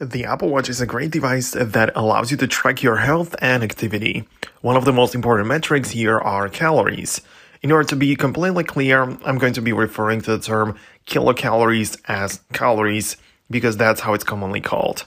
The Apple Watch is a great device that allows you to track your health and activity. One of the most important metrics here are calories. In order to be completely clear, I'm going to be referring to the term kilocalories as calories, because that's how it's commonly called.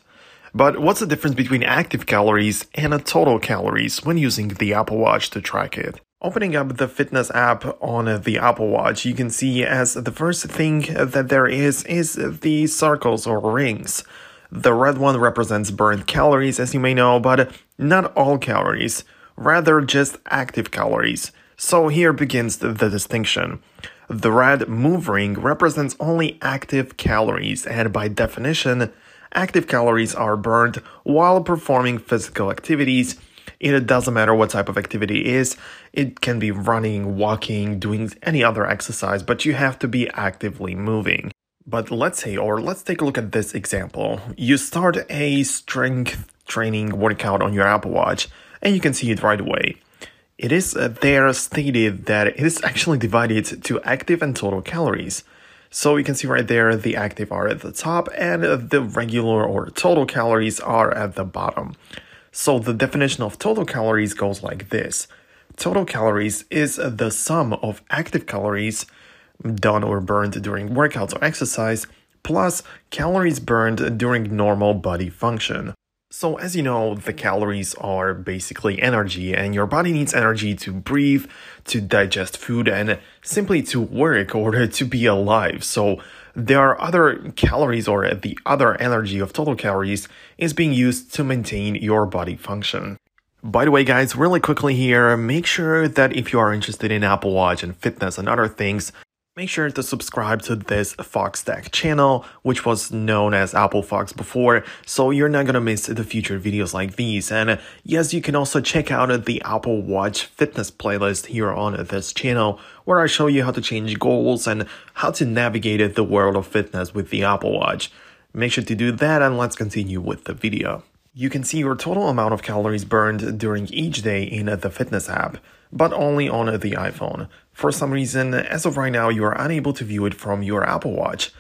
But what's the difference between active calories and total calories when using the Apple Watch to track it? Opening up the fitness app on the Apple Watch, you can see as the first thing that there is the circles or rings. The red one represents burned calories, as you may know, but not all calories, rather just active calories. So here begins the distinction. The red move ring represents only active calories, and by definition, active calories are burned while performing physical activities. It doesn't matter what type of activity it is. It can be running, walking, doing any other exercise, but you have to be actively moving. But let's take a look at this example. You start a strength training workout on your Apple Watch, and you can see it right away. It is there stated that it is actually divided to active and total calories. So you can see right there, the active are at the top and the regular or total calories are at the bottom. So the definition of total calories goes like this. Total calories is the sum of active calories done or burned during workouts or exercise, plus calories burned during normal body function. So as you know, the calories are basically energy, and your body needs energy to breathe, to digest food, and simply to work or to be alive. So there are other calories, or the other energy of total calories is being used to maintain your body function. By the way, guys, really quickly here, make sure that if you are interested in Apple Watch and fitness and other things, make sure to subscribe to this Foxtecc channel, which was known as Apple Fox before, so you're not gonna miss the future videos like these. And yes, you can also check out the Apple Watch fitness playlist here on this channel, where I show you how to change goals and how to navigate the world of fitness with the Apple Watch. Make sure to do that, and let's continue with the video. You can see your total amount of calories burned during each day in the fitness app, but only on the iPhone. For some reason, as of right now, you are unable to view it from your Apple Watch.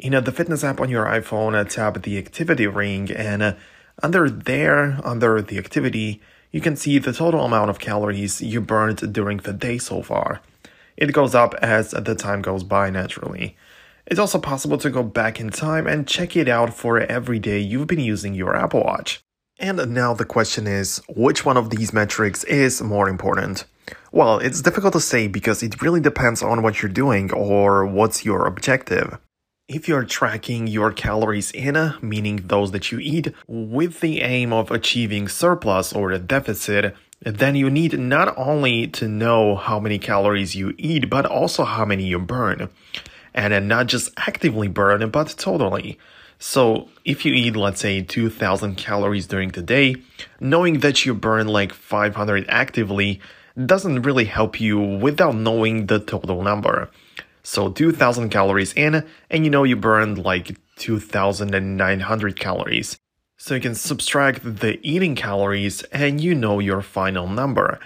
In the fitness app on your iPhone, tap the activity ring, and under the activity, you can see the total amount of calories you burned during the day so far. It goes up as the time goes by naturally. It's also possible to go back in time and check it out for every day you've been using your Apple Watch. And now the question is, which one of these metrics is more important? Well, it's difficult to say because it really depends on what you're doing or what's your objective. If you're tracking your calories in, meaning those that you eat, with the aim of achieving surplus or a deficit, then you need not only to know how many calories you eat, but also how many you burn. And not just actively burn, but totally. So if you eat, let's say, 2,000 calories during the day, knowing that you burn like 500 actively doesn't really help you without knowing the total number. So 2,000 calories in, and you know you burned like 2,900 calories. So you can subtract the eating calories and you know your final number.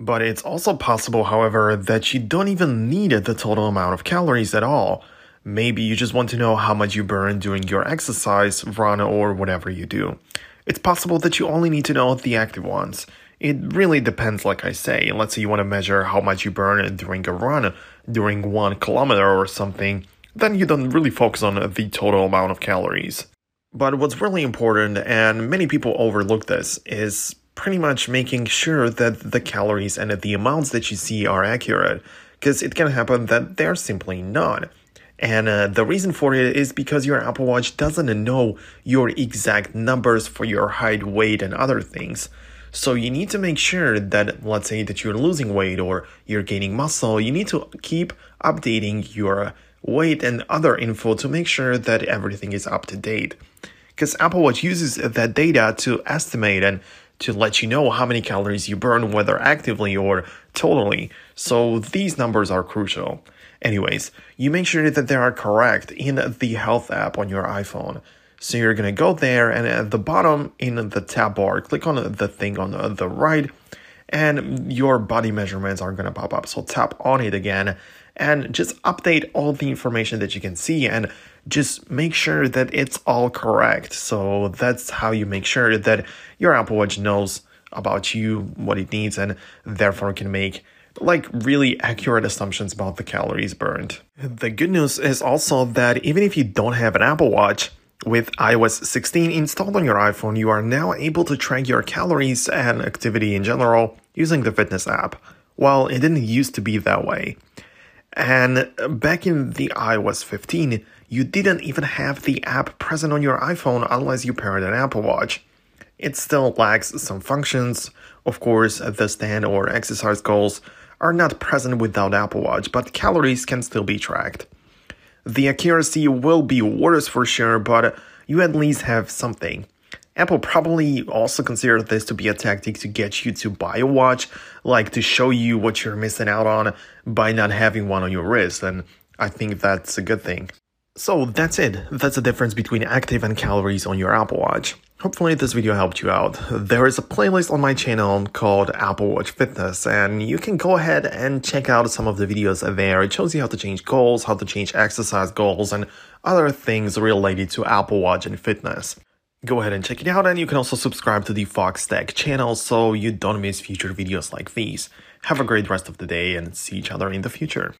But it's also possible, however, that you don't even need the total amount of calories at all. Maybe you just want to know how much you burn during your exercise, run, or whatever you do. It's possible that you only need to know the active ones. It really depends, like I say. Let's say you want to measure how much you burn during a run, during 1 kilometer or something, then you don't really focus on the total amount of calories. But what's really important, and many people overlook this, is pretty much making sure that the calories and the amounts that you see are accurate, because it can happen that they're simply not. And the reason for it is because your Apple Watch doesn't know your exact numbers for your height, weight, and other things. So you need to make sure that, let's say that you're losing weight or you're gaining muscle, you need to keep updating your weight and other info to make sure that everything is up to date. Because Apple Watch uses that data to estimate and to let you know how many calories you burn, whether actively or totally. So these numbers are crucial. Anyways, you make sure that they are correct in the health app on your iPhone. So you're gonna go there, and at the bottom in the tab bar, click on the thing on the right and your body measurements are gonna pop up. So tap on it again and just update all the information that you can see and just make sure that it's all correct. So that's how you make sure that your Apple Watch knows about you, what it needs, and therefore can make really accurate assumptions about the calories burned. The good news is also that even if you don't have an Apple Watch, with iOS 16 installed on your iPhone, you are now able to track your calories and activity in general using the Fitness app. Well, it didn't used to be that way. And back in the iOS 15, you didn't even have the app present on your iPhone unless you paired an Apple Watch. It still lacks some functions. Of course, the stand or exercise goals are not present without Apple Watch, but calories can still be tracked. The accuracy will be worse for sure, but you at least have something. Apple probably also considered this to be a tactic to get you to buy a watch, like to show you what you're missing out on by not having one on your wrist, and I think that's a good thing. So that's it. That's the difference between active and calories on your Apple Watch. Hopefully this video helped you out. There is a playlist on my channel called Apple Watch Fitness, and you can go ahead and check out some of the videos there. It shows you how to change goals, how to change exercise goals, and other things related to Apple Watch and fitness. Go ahead and check it out, and you can also subscribe to the Foxtecc channel so you don't miss future videos like these. Have a great rest of the day, and see each other in the future.